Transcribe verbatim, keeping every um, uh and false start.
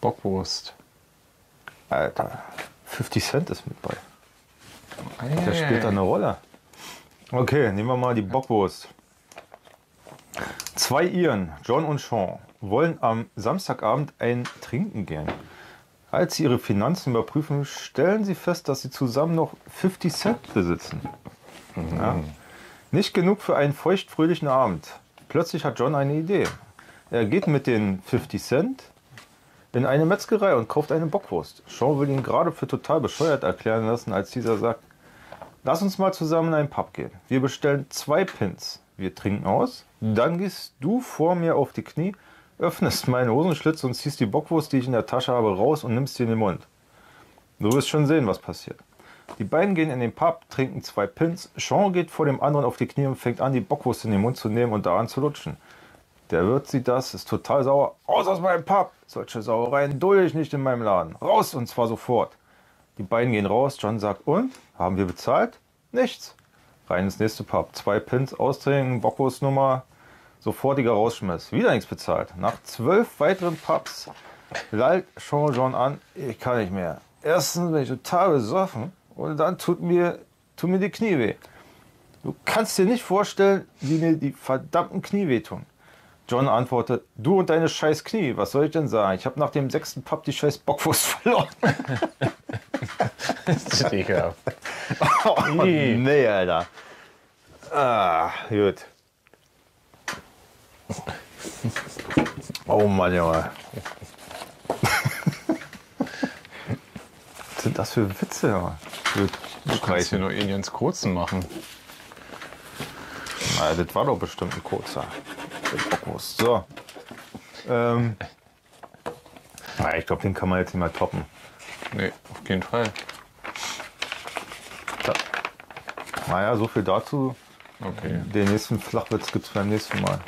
Bockwurst. Alter, fünfzig Cent ist mit bei. Hey. Das spielt da eine Rolle. Okay, nehmen wir mal die Bockwurst. Zwei Iren, John und Sean, wollen am Samstagabend ein Trinken gehen. Als sie ihre Finanzen überprüfen, stellen sie fest, dass sie zusammen noch fünfzig Cent besitzen. Mhm. Ja. Nicht genug für einen feuchtfröhlichen Abend. Plötzlich hat John eine Idee. Er geht mit den fünfzig Cent in eine Metzgerei und kauft eine Bockwurst. Sean will ihn gerade für total bescheuert erklären lassen, als dieser sagt, lass uns mal zusammen in einen Pub gehen. Wir bestellen zwei Pins. Wir trinken aus. Dann gehst du vor mir auf die Knie, öffnest meinen Hosenschlitz und ziehst die Bockwurst, die ich in der Tasche habe, raus und nimmst sie in den Mund. Du wirst schon sehen, was passiert. Die beiden gehen in den Pub, trinken zwei Pins. Sean geht vor dem anderen auf die Knie und fängt an, die Bockwurst in den Mund zu nehmen und daran zu lutschen. Der Wirt sieht das, ist total sauer. Raus aus meinem Pub! Solche Sauereien dulde ich nicht in meinem Laden. Raus, und zwar sofort. Die beiden gehen raus. John sagt, und? Haben wir bezahlt? Nichts. Rein ins nächste Pub. Zwei Pins, austrinken, Bockwurstnummer, sofortiger Rausschmiss. Wieder nichts bezahlt. Nach zwölf weiteren Pubs lallt Sean John an, ich kann nicht mehr. Erstens bin ich total besoffen und dann tut mir, tut mir die Knie weh. Du kannst dir nicht vorstellen, wie mir die verdammten Knie wehtun. John antwortet, du und deine scheiß Knie, was soll ich denn sagen? Ich habe nach dem sechsten Pub die scheiß Bockwurst verloren. Das ist ekelhaft. Oh, nee, Alter. Ah, gut. Oh Mann, Junge. Was sind das für Witze, Mann? Gut. Du kannst hier nur eh ganz kurzen machen. Na, das war doch bestimmt ein kurzer. So. Ähm. Na, ich glaube, den kann man jetzt nicht mehr toppen. Nee, auf keinen Fall. Ja. Naja, so viel dazu. Okay. Den nächsten Flachwitz gibt es beim nächsten Mal.